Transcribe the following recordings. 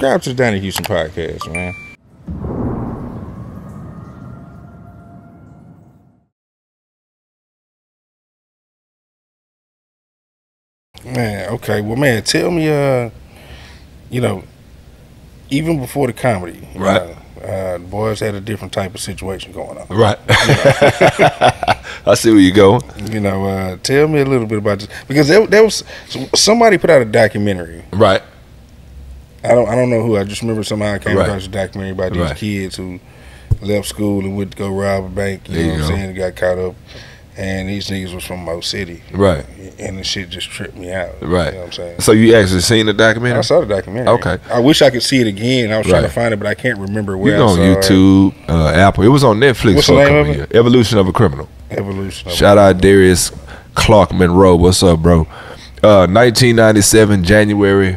subscribe to the Donnie Houston podcast, man. Man, okay. Well, man, tell me, you know, even before the comedy, right? The boys had a different type of situation going on. Right. You know? I see where you're going. You know, tell me a little bit about this. Because there was, somebody put out a documentary. Right. I don't know who. I just remember somehow I came across a documentary about these kids who left school and went to go rob a bank. You know what I'm saying? Got caught up. And these niggas was from Mo City. Right. And the shit just tripped me out. Right. You know what I'm saying? So you actually seen the documentary? I saw the documentary. Okay. I wish I could see it again. I was trying to find it, but I can't remember where I saw it. It's on YouTube, Apple. It was on Netflix. What's the name of it? Evolution of a Criminal. Evolution of a Criminal. Shout out Darius Clark Monroe. What's up, bro? 1997, January,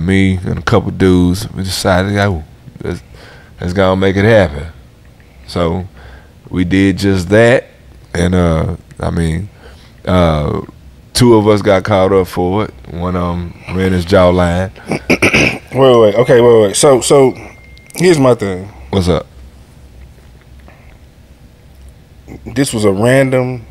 me and a couple dudes, we decided, oh, let's go and make it happen. So we did just that. And I mean, two of us got caught up for it. One of them ran his jawline. wait, okay. So here's my thing. What's up? This was a random.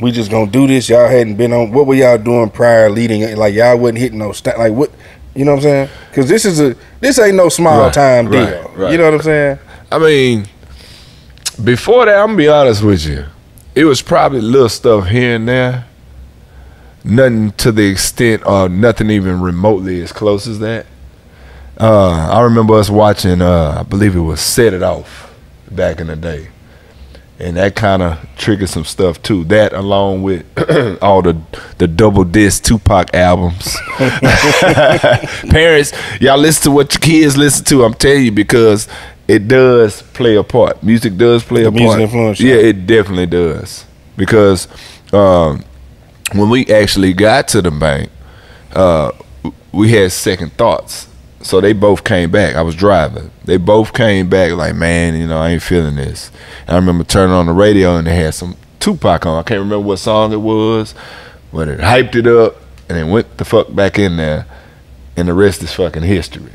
We just gonna do this. Y'all hadn't been on. What were y'all doing prior, leading? Like y'all wasn't hitting no stat. Like what? You know what I'm saying? Because this ain't no small time deal. Right. You know what I'm saying? I mean. Before that, I'm gonna be honest with you, it was probably little stuff here and there, nothing to the extent or nothing even remotely as close as that. I remember us watching, I believe it was Set It Off back in the day, and that kind of triggered some stuff too. That along with all the double disc 2Pac albums. Parents, y'all listen to what your kids listen to. I'm telling you, because it does play a part. Music does play a part. Music influence. Yeah, it definitely does. Because when we actually got to the bank, we had second thoughts. So they both came back. I was driving. They both came back like, man, you know, I ain't feeling this. And I remember turning on the radio and they had some 2Pac on. I can't remember what song it was, but it hyped it up and it went the fuck back in there. And the rest is fucking history.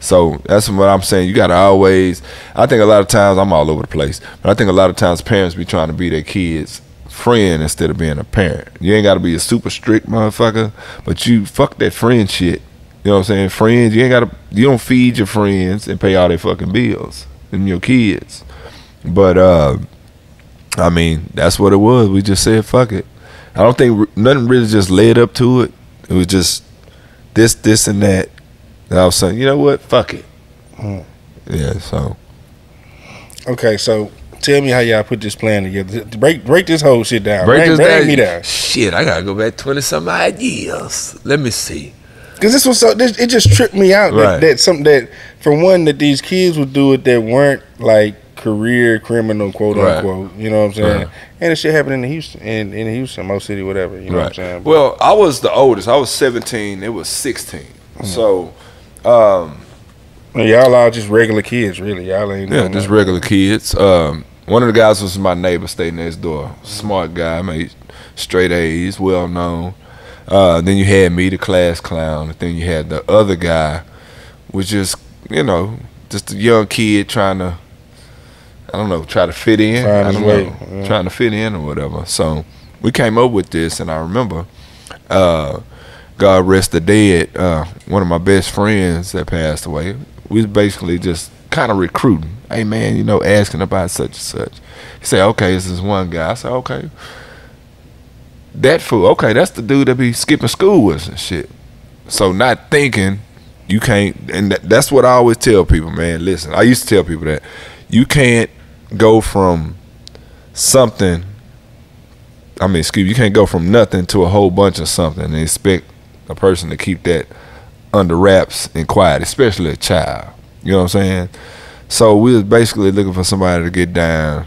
So that's what I'm saying. You got to always, I think a lot of times, I'm all over the place, but I think a lot of times parents be trying to be their kids' friend instead of being a parent. You ain't got to be a super strict motherfucker, but you fuck that friend shit. You know what I'm saying? Friends, you don't feed your friends and pay all their fucking bills and your kids. But, I mean, that's what it was. We just said, fuck it. I don't think nothing really just led up to it. It was just this, and that. And I was saying, you know what? Fuck it. Yeah, so. Okay, so tell me how y'all put this plan together. Break this whole shit down. Break me down. Shit, I got to go back 20-some-odd years. Let me see. Because this was so, it just tripped me out. That something that, for one, that these kids would do it that weren't like career criminal, quote unquote. You know what I'm saying? And this shit happened in Houston, in Houston, Mo City, whatever. You know what I'm saying? But, well, I was the oldest. I was 17. It was 16. So, y'all are just regular kids, really. Y'all ain't just regular kids. One of the guys was my neighbor, stayed next door. Smart guy, made straight A's, well known. Then you had me, the class clown, and then you had the other guy, which is, you know, just a young kid trying to, I don't know, try to fit in. Trying to fit in or whatever. So we came up with this, and I remember, God rest the dead, one of my best friends that passed away, we was basically just kind of recruiting. Hey, man, you know, asking about such and such. He said, okay, this is one guy. I said, okay. That fool, okay, that's the dude that be skipping school with us and shit. So not thinking you can't, and that's what I always tell people, man, listen, I used to tell people that you can't go from something, I mean, excuse me, you can't go from nothing to a whole bunch of something and expect a person to keep that under wraps and quiet, especially a child. You know what I'm saying? So we was basically looking for somebody to get down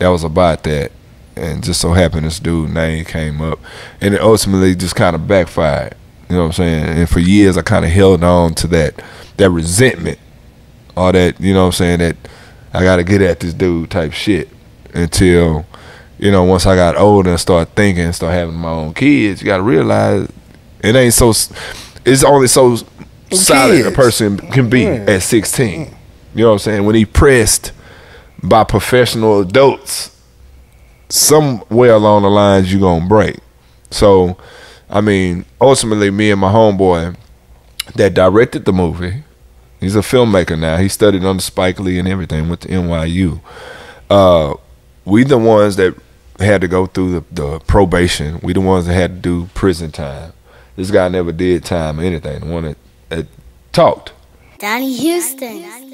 that was about that, and just so happened this dude's name came up, and it ultimately just kind of backfired. You know what I'm saying? And for years I kind of held on to that resentment, all that, you know what I'm saying, that I gotta get at this dude type shit, until, you know, once I got older and started thinking and started having my own kids, you gotta realize it ain't so, it's only so solid a person can be at 16. You know what I'm saying? When he pressed by professional adults, somewhere along the lines you're going to break. So, I mean, ultimately, me and my homeboy that directed the movie, he's a filmmaker now. He studied under Spike Lee and everything, went to NYU. We the ones that had to go through the probation. We the ones that had to do prison time. This guy never did time or anything. The one that talked. Donnie Houston.